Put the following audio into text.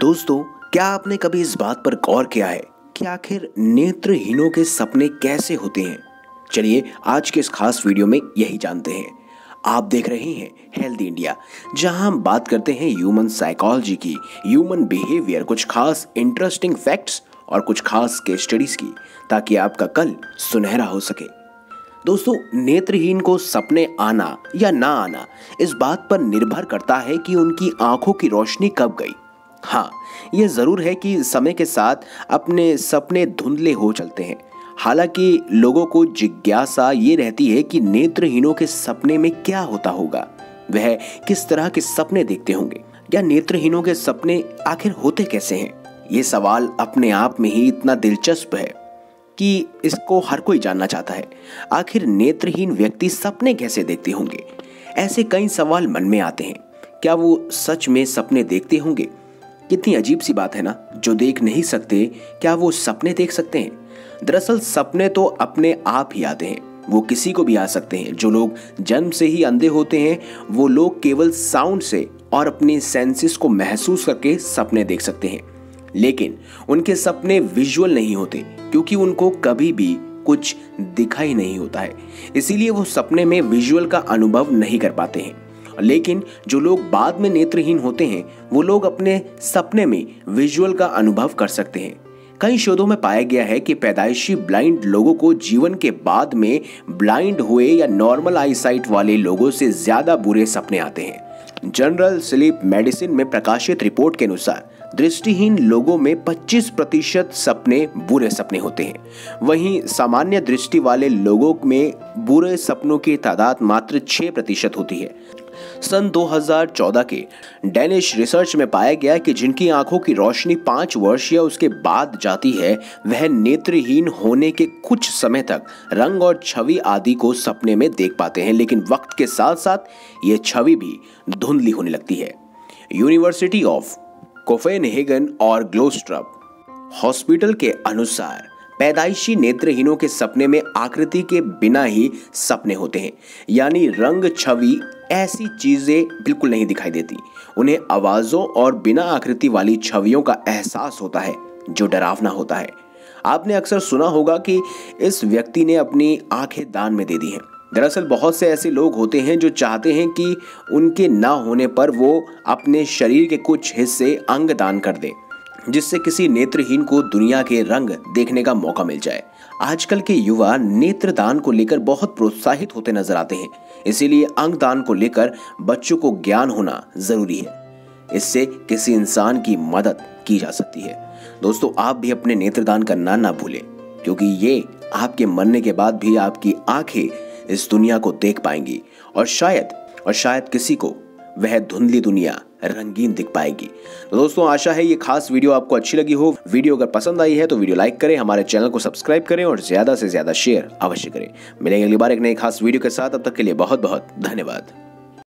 दोस्तों, क्या आपने कभी इस बात पर गौर किया है कि आखिर नेत्रहीनों के सपने कैसे होते हैं? चलिए आज के इस खास वीडियो में यही जानते हैं। आप देख रहे हैं हेल्दी इंडिया, जहां हम बात करते हैं ह्यूमन साइकोलॉजी की, ह्यूमन बिहेवियर, कुछ खास इंटरेस्टिंग फैक्ट्स और कुछ खास केस स्टडीज की, ताकि आपका कल सुनहरा हो सके। दोस्तों, नेत्रहीन को सपने आना या ना आना इस बात पर निर्भर करता है कि उनकी आंखों की रोशनी कब गई। हाँ, ये ज़रूर है कि समय के साथ अपने सपने धुंधले हो चलते हैं। हालांकि लोगों को जिज्ञासा ये रहती है कि नेत्रहीनों के सपने में क्या होता होगा, वह किस तरह के सपने देखते होंगे, या नेत्रहीनों के सपने आखिर होते कैसे हैं। ये सवाल अपने आप में ही इतना दिलचस्प है कि इसको हर कोई जानना चाहता है। आखिर नेत्रहीन व्यक्ति सपने कैसे देखते होंगे? ऐसे कई सवाल मन में आते हैं। क्या वो सच में सपने देखते होंगे? कितनी अजीब सी बात है ना, जो देख नहीं सकते क्या वो सपने देख सकते हैं? दरअसल सपने तो अपने आप ही आते हैं, वो किसी को भी आ सकते हैं। जो लोग जन्म से ही अंधे होते हैं वो लोग केवल साउंड से और अपने सेंसेस को महसूस करके सपने देख सकते हैं, लेकिन उनके सपने विजुअल नहीं होते क्योंकि उनको कभी भी कुछ दिखाई नहीं होता है, इसीलिए वो सपने में विजुअल का अनुभव नहीं कर पाते हैं। लेकिन जो लोग बाद में नेत्रहीन होते हैं वो लोग अपने सपने में विजुअल का अनुभव कर सकते हैं। कई शोधों में पाया गया है कि पैदाइशी ब्लाइंड लोगों को जीवन के बाद में ब्लाइंड हुए या नॉर्मल आईसाइट वाले लोगों से ज्यादा बुरे सपने आते हैं। जनरल स्लीप मेडिसिन में प्रकाशित रिपोर्ट के अनुसार दृष्टिहीन लोगों में 25% सपने बुरे सपने होते हैं, वहीं सामान्य दृष्टि वाले लोगों में बुरे सपनों की तादाद मात्र 6% होती है। सन 2014 के डेनिश रिसर्च में पाया गया कि जिनकी आंखों की रोशनी 5 वर्ष या उसके बाद जाती है, वह नेत्रहीन होने के कुछ समय तक रंग और छवि आदि को सपने में देख पाते हैं, लेकिन वक्त के साथ साथ यह छवि भी धुंधली होने लगती है। यूनिवर्सिटी ऑफ कोपेनहेगन और ग्लोस्ट्रप हॉस्पिटल के अनुसार पैदाइशी नेत्रहीनों के सपने में आकृति के बिना ही सपने होते हैं, यानी रंग, छवि ऐसी चीज़ें बिल्कुल नहीं दिखाई देती। उन्हें आवाज़ों और बिना आकृति वाली छवियों का एहसास होता है, जो डरावना होता है। आपने अक्सर सुना होगा कि इस व्यक्ति ने अपनी आंखें दान में दे दी हैं। दरअसल बहुत से ऐसे लोग होते हैं जो चाहते हैं कि उनके ना होने पर वो अपने शरीर के कुछ हिस्से अंग दान कर दें, जिससे किसी नेत्रहीन को दुनिया के रंग देखने का मौका मिल जाए। आजकल के युवा नेत्रदान को लेकर बहुत प्रोत्साहित होते नजर आते हैं, इसीलिए अंगदान को लेकर बच्चों को ज्ञान होना जरूरी है। इससे किसी इंसान की मदद की जा सकती है। दोस्तों, आप भी अपने नेत्रदान करना ना भूलें, क्योंकि ये आपके मरने के बाद भी आपकी आंखें इस दुनिया को देख पाएंगी और शायद किसी को वह धुंधली दुनिया रंगीन दिख पाएगी। तो दोस्तों, आशा है ये खास वीडियो आपको अच्छी लगी हो। वीडियो अगर पसंद आई है तो वीडियो लाइक करें, हमारे चैनल को सब्सक्राइब करें और ज़्यादा से ज़्यादा शेयर अवश्य करें। मिलेंगे अगली बार एक नई खास वीडियो के साथ। अब तक के लिए बहुत बहुत धन्यवाद।